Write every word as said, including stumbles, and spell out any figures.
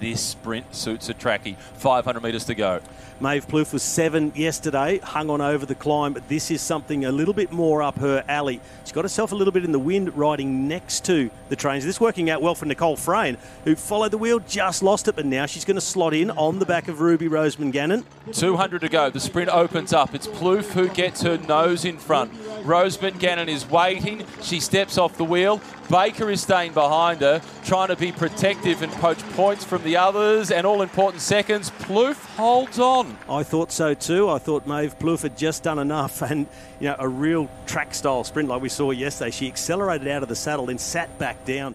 this sprint suits a trackie. five hundred metres to go. Maeve Plouffe was seven yesterday, hung on over the climb, but this is something a little bit more up her alley. She's got herself a little bit in the wind riding next to the trains. This is working out well for Nicole Frayne, who followed the wheel, just lost it, but now she's going to slot in on the back of Ruby Roseman-Gannon. two hundred to go. The sprint opens up. It's Plouffe who gets her nose in front. Roseman-Gannon is waiting. She steps off the wheel. Baker is staying behind her, trying to be protective and poach points from the others, and all important seconds. Plouffe holds on. I thought so too. I thought Maeve Plouffe had just done enough, and you know, a real track style sprint like we saw yesterday. She accelerated out of the saddle, then sat back down.